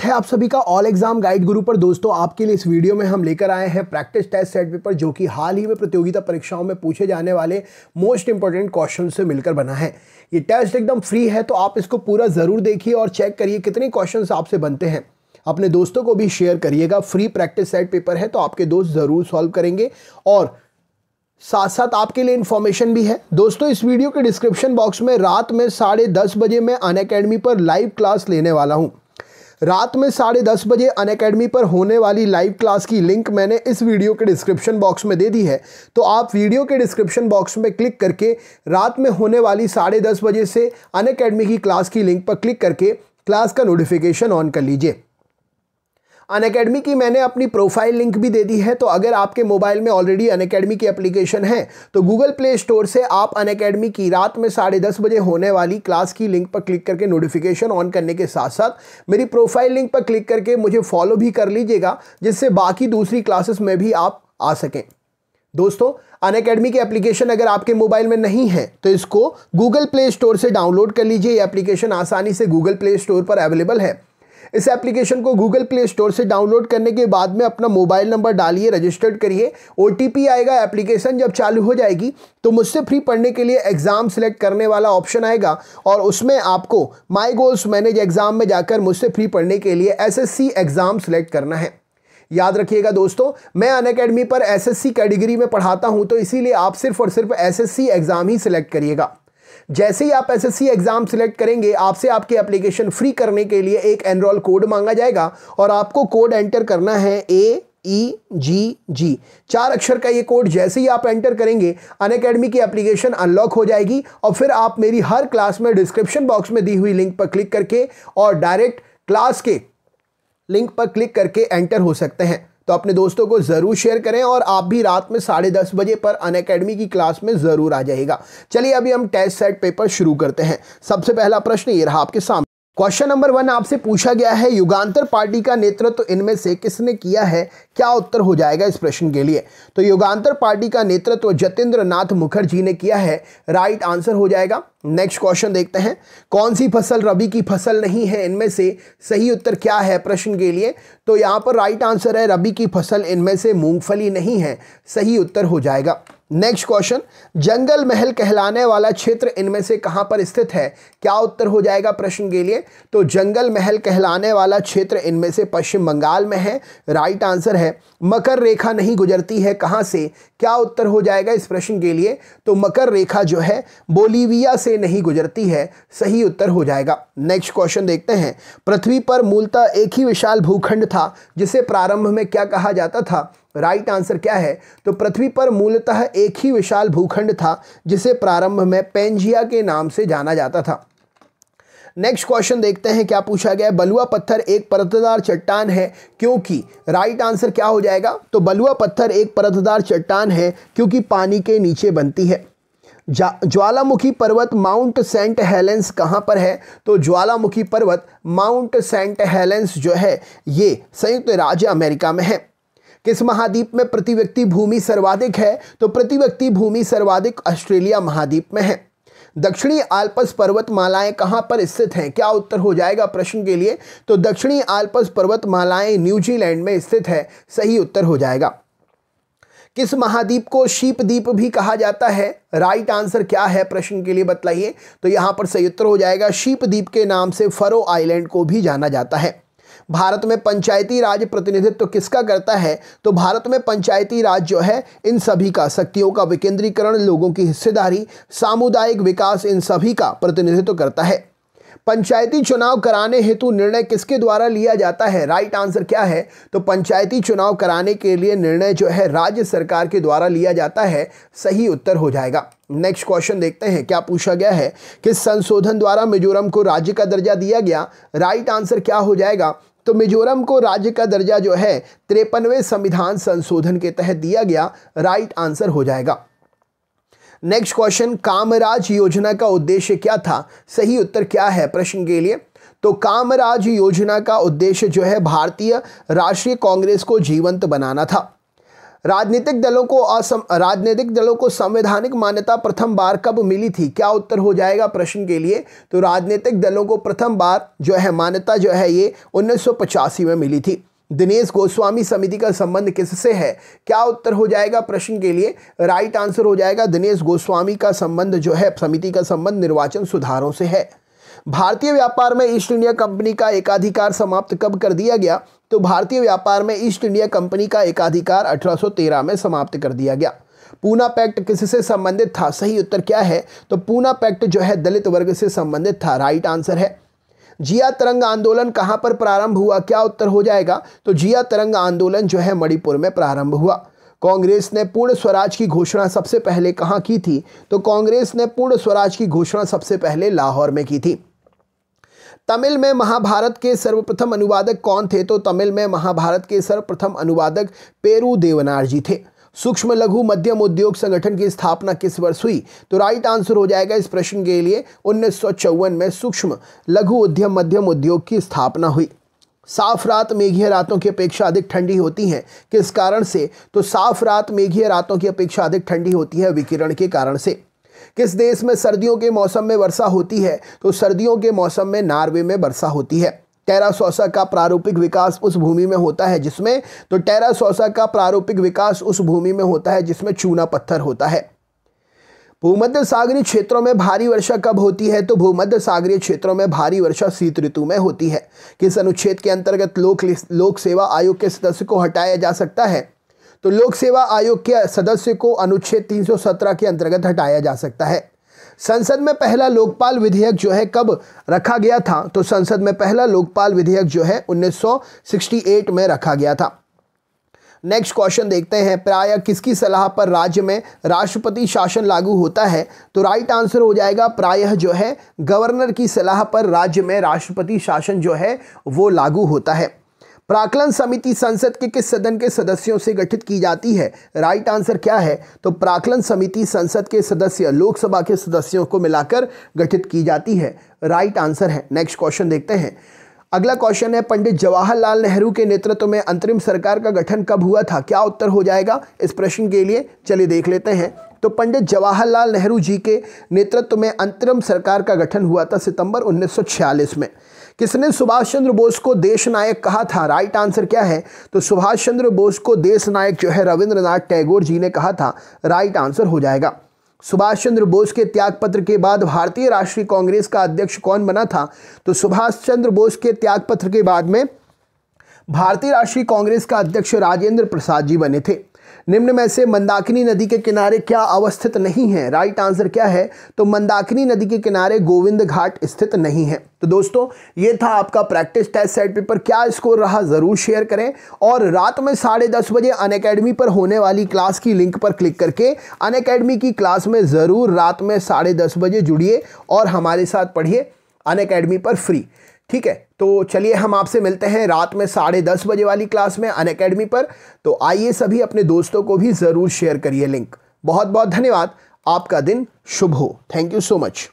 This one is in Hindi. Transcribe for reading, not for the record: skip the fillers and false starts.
स्वागत है आप सभी का ऑल एग्जाम गाइड गुरु पर। दोस्तों आपके लिए इस वीडियो में हम लेकर आए हैं प्रैक्टिस टेस्ट सेट पेपर, जो कि हाल ही में प्रतियोगिता परीक्षाओं में पूछे जाने वाले मोस्ट इंपॉर्टेंट क्वेश्चन से मिलकर बना है। ये टेस्ट एकदम फ्री है, तो आप इसको पूरा ज़रूर देखिए और चेक करिए कितने क्वेश्चन आपसे बनते हैं। अपने दोस्तों को भी शेयर करिएगा। फ्री प्रैक्टिस सेट पेपर है तो आपके दोस्त ज़रूर सॉल्व करेंगे और साथ साथ आपके लिए इन्फॉर्मेशन भी है। दोस्तों इस वीडियो के डिस्क्रिप्शन बॉक्स में रात में 10:30 बजे मैं अनअकैडमी पर लाइव क्लास लेने वाला हूं। रात में 10:30 बजे अनअकैडमी पर होने वाली लाइव क्लास की लिंक मैंने इस वीडियो के डिस्क्रिप्शन बॉक्स में दे दी है, तो आप वीडियो के डिस्क्रिप्शन बॉक्स में क्लिक करके रात में होने वाली 10:30 बजे से अनअकैडमी की क्लास की लिंक पर क्लिक करके क्लास का नोटिफिकेशन ऑन कर लीजिए। अनअकैडमी की मैंने अपनी प्रोफाइल लिंक भी दे दी है, तो अगर आपके मोबाइल में ऑलरेडी अनअकैडमी की एप्लीकेशन है तो गूगल प्ले स्टोर से आप अनअकैडमी की रात में 10:30 बजे होने वाली क्लास की लिंक पर क्लिक करके नोटिफिकेशन ऑन करने के साथ साथ मेरी प्रोफाइल लिंक पर क्लिक करके मुझे फॉलो भी कर लीजिएगा, जिससे बाकी दूसरी क्लासेस में भी आप आ सकें। दोस्तों अनअकैडमी की एप्लीकेशन अगर आपके मोबाइल में नहीं है तो इसको गूगल प्ले स्टोर से डाउनलोड कर लीजिए। ये एप्लीकेशन आसानी से गूगल प्ले स्टोर पर अवेलेबल है। इस एप्लीकेशन को गूगल प्ले स्टोर से डाउनलोड करने के बाद में अपना मोबाइल नंबर डालिए, रजिस्टर्ड करिए, ओटीपी आएगा। एप्लीकेशन जब चालू हो जाएगी तो मुझसे फ्री पढ़ने के लिए एग्ज़ाम सेलेक्ट करने वाला ऑप्शन आएगा और उसमें आपको माई गोल्स मैनेज एग्ज़ाम में जाकर मुझसे फ्री पढ़ने के लिए एसएससी एग्ज़ाम सेलेक्ट करना है। याद रखिएगा दोस्तों, मैं अनअकैडमी पर एसएससी कैटेगरी में पढ़ाता हूँ, तो इसीलिए आप सिर्फ और सिर्फ एसएससी एग्ज़ाम ही सिलेक्ट करिएगा। जैसे ही आप एसएससी एग्जाम सिलेक्ट करेंगे, आपसे आपकी एप्लीकेशन फ्री करने के लिए एक एनरोल कोड मांगा जाएगा और आपको कोड एंटर करना है AEGG, 4 अक्षर का ये कोड। जैसे ही आप एंटर करेंगे अनअकैडमी की एप्लीकेशन अनलॉक हो जाएगी और फिर आप मेरी हर क्लास में डिस्क्रिप्शन बॉक्स में दी हुई लिंक पर क्लिक करके और डायरेक्ट क्लास के लिंक पर क्लिक करके एंटर हो सकते हैं। तो अपने दोस्तों को ज़रूर शेयर करें और आप भी रात में 10:30 बजे पर अनअकैडमी की क्लास में ज़रूर आ जाएगा। चलिए अभी हम टेस्ट सेट पेपर शुरू करते हैं। सबसे पहला प्रश्न ये रहा आपके सामने। क्वेश्चन नंबर 1 आपसे पूछा गया है, युगांतर पार्टी का नेतृत्व तो इनमें से किसने किया है? क्या उत्तर हो जाएगा इस प्रश्न के लिए? तो युगांतर पार्टी का नेतृत्व तो जतिंद्रनाथ मुखर्जी ने किया है, राइट आंसर हो जाएगा। नेक्स्ट क्वेश्चन देखते हैं। कौन सी फसल रबी की फसल नहीं है? इनमें से सही उत्तर क्या है प्रश्न के लिए? तो यहाँ पर राइट आंसर है रबी की फसल इनमें से मूंगफली नहीं है, सही उत्तर हो जाएगा। नेक्स्ट क्वेश्चन, जंगल महल कहलाने वाला क्षेत्र इनमें से कहाँ पर स्थित है? क्या उत्तर हो जाएगा प्रश्न के लिए? तो जंगल महल कहलाने वाला क्षेत्र इनमें से पश्चिम बंगाल में है, राइट आंसर है। मकर रेखा नहीं गुजरती है कहाँ से? क्या उत्तर हो जाएगा इस प्रश्न के लिए? तो मकर रेखा जो है बोलीविया से नहीं गुजरती है, सही उत्तर हो जाएगा। नेक्स्ट क्वेश्चन देखते हैं। पृथ्वी पर मूलतः एक ही विशाल भूखंड था जिसे प्रारंभ में क्या कहा जाता था? राइट आंसर क्या है? तो पृथ्वी पर मूलतः एक ही विशाल भूखंड था जिसे प्रारंभ में पेंजिया के नाम से जाना जाता था। नेक्स्ट क्वेश्चन देखते हैं, क्या पूछा गया है? बलुआ पत्थर एक परतदार चट्टान है क्योंकि, राइट आंसर क्या हो जाएगा? तो बलुआ पत्थर एक परतदार चट्टान है क्योंकि पानी के नीचे बनती है। ज्वालामुखी पर्वत माउंट सेंट हेलेंस कहाँ पर है? तो ज्वालामुखी पर्वत माउंट सेंट हेलेंस जो है ये संयुक्त राज्य अमेरिका में है। किस महाद्वीप में प्रति व्यक्ति भूमि सर्वाधिक है? तो प्रति व्यक्ति भूमि सर्वाधिक ऑस्ट्रेलिया महाद्वीप में है। दक्षिणी आल्प्स पर्वतमालाएं कहाँ पर स्थित हैं? क्या उत्तर हो जाएगा प्रश्न के लिए? तो दक्षिणी आल्प्स पर्वतमालाएं न्यूजीलैंड में स्थित है, सही उत्तर हो जाएगा। किस महाद्वीप को शीप द्वीप भी कहा जाता है? राइट आंसर क्या है प्रश्न के लिए बताइए? तो यहाँ पर सही उत्तर हो जाएगा, शीप द्वीप के नाम से फरो आइलैंड को भी जाना जाता है। भारत में पंचायती राज प्रतिनिधित्व तो किसका करता है? तो भारत में पंचायती राज जो है इन सभी का, शक्तियों का विकेंद्रीकरण, लोगों की हिस्सेदारी, सामुदायिक विकास, इन सभी का प्रतिनिधित्व तो करता है। पंचायती चुनाव कराने हेतु निर्णय किसके द्वारा लिया जाता है? राइट आंसर क्या है? तो पंचायती चुनाव कराने के लिए निर्णय जो है राज्य सरकार के द्वारा लिया जाता है, सही उत्तर हो जाएगा। नेक्स्ट क्वेश्चन देखते हैं, क्या पूछा गया है? किस संशोधन द्वारा मिजोरम को राज्य का दर्जा दिया गया? राइट आंसर क्या हो जाएगा? तो मिजोरम को राज्य का दर्जा जो है 53वें संविधान संशोधन के तहत दिया गया, राइट आंसर हो जाएगा। नेक्स्ट क्वेश्चन, कामराज योजना का उद्देश्य क्या था? सही उत्तर क्या है प्रश्न के लिए? तो कामराज योजना का उद्देश्य जो है भारतीय राष्ट्रीय कांग्रेस को जीवंत बनाना था। राजनीतिक दलों को संवैधानिक मान्यता प्रथम बार कब मिली थी? क्या उत्तर हो जाएगा प्रश्न के लिए? तो राजनीतिक दलों को प्रथम बार जो है मान्यता जो है ये 1985 में मिली थी। दिनेश गोस्वामी समिति का संबंध किससे है? क्या उत्तर हो जाएगा प्रश्न के लिए? राइट आंसर हो जाएगा दिनेश गोस्वामी का संबंध जो है समिति का संबंध निर्वाचन सुधारों से है। भारतीय व्यापार में ईस्ट इंडिया कंपनी का एकाधिकार समाप्त कब कर दिया गया? तो भारतीय व्यापार में ईस्ट इंडिया कंपनी का एकाधिकार 1813 में समाप्त कर दिया गया। पूना पैक्ट किससे संबंधित था? सही उत्तर क्या है? तो पूना पैक्ट जो है दलित वर्ग से संबंधित था। राइट आंसर है। जिया तरंग आंदोलन कहां पर प्रारंभ हुआ? क्या उत्तर हो जाएगा? तो जिया तरंग आंदोलन जो है मणिपुर में प्रारंभ हुआ। कांग्रेस ने पूर्ण स्वराज की घोषणा सबसे पहले कहां की थी? तो कांग्रेस ने पूर्ण स्वराज की घोषणा सबसे पहले लाहौर में की थी। तमिल में महाभारत के सर्वप्रथम अनुवादक कौन थे? तो तमिल में महाभारत के सर्वप्रथम अनुवादक पेरुदेवनारजी थे। सूक्ष्म लघु मध्यम उद्योग संगठन की स्थापना किस वर्ष हुई? तो राइट आंसर हो जाएगा इस प्रश्न के लिए 1954 में सूक्ष्म लघु उद्यम मध्यम उद्योग की स्थापना हुई। साफ रात मेघीय रातों की अपेक्षा अधिक ठंडी होती है किस कारण से? तो साफ रात मेघीय रातों की अपेक्षा अधिक ठंडी होती है विकिरण के कारण से। किस देश में सर्दियों के मौसम में वर्षा होती है? तो सर्दियों के मौसम में नॉर्वे में वर्षा होती है। टेरा रोसा का प्रारूपिक विकास उस भूमि में होता है जिसमें चूना पत्थर होता है। भूमध्य सागरीय क्षेत्रों में भारी वर्षा कब होती है? तो भूमध्य सागरीय क्षेत्रों में भारी वर्षा शीत ऋतु में होती है। किस अनुच्छेद के अंतर्गत लोक सेवा आयोग के सदस्य को हटाया जा सकता है? तो लोक सेवा आयोग के सदस्य को अनुच्छेद 317 के अंतर्गत हटाया जा सकता है। संसद में पहला लोकपाल विधेयक जो है कब रखा गया था? तो संसद में पहला लोकपाल विधेयक जो है 1968 में रखा गया था। नेक्स्ट क्वेश्चन देखते हैं, प्रायः किसकी सलाह पर राज्य में राष्ट्रपति शासन लागू होता है? तो राइट आंसर हो जाएगा प्रायः जो है गवर्नर की सलाह पर राज्य में राष्ट्रपति शासन जो है वो लागू होता है। प्राकलन समिति संसद के किस सदन के सदस्यों से गठित की जाती है? राइट आंसर क्या है? तो प्राकलन समिति संसद के सदस्य लोकसभा के सदस्यों को मिलाकर गठित की जाती है। राइट आंसर है। नेक्स्ट क्वेश्चन देखते हैं। अगला क्वेश्चन है, पंडित जवाहरलाल नेहरू के नेतृत्व में अंतरिम सरकार का गठन कब हुआ था? क्या उत्तर हो जाएगा इस प्रश्न के लिए? चलिए देख लेते हैं। तो पंडित जवाहरलाल नेहरू जी के नेतृत्व में अंतरिम सरकार का गठन हुआ था सितंबर 1946 में। किसने सुभाष चंद्र बोस को देश नायक कहा था? राइट आंसर क्या है? तो सुभाष चंद्र बोस को देश नायक जो है रविंद्रनाथ टैगोर जी ने कहा था। राइट आंसर हो जाएगा। सुभाष चंद्र बोस के त्यागपत्र के बाद भारतीय राष्ट्रीय कांग्रेस का अध्यक्ष कौन बना था? तो सुभाष चंद्र बोस के त्यागपत्र के बाद में भारतीय राष्ट्रीय कांग्रेस का अध्यक्ष राजेंद्र प्रसाद जी बने थे। निम्न में से मंदाकिनी नदी के किनारे क्या अवस्थित नहीं है? राइट आंसर क्या है? तो मंदाकिनी नदी के किनारे गोविंद घाट स्थित नहीं है। तो दोस्तों ये था आपका प्रैक्टिस टेस्ट सेट पेपर। क्या स्कोर रहा ज़रूर शेयर करें, और रात में 10:30 बजे अनअकैडमी पर होने वाली क्लास की लिंक पर क्लिक करके अनअकैडमी की क्लास में ज़रूर रात में 10:30 बजे जुड़िए और हमारे साथ पढ़िए अनअकैडमी पर फ्री। ठीक है, तो चलिए हम आपसे मिलते हैं रात में 10:30 बजे वाली क्लास में अनअकैडमी पर। तो आइए सभी अपने दोस्तों को भी ज़रूर शेयर करिए लिंक। बहुत बहुत धन्यवाद। आपका दिन शुभ हो। Thank you so much.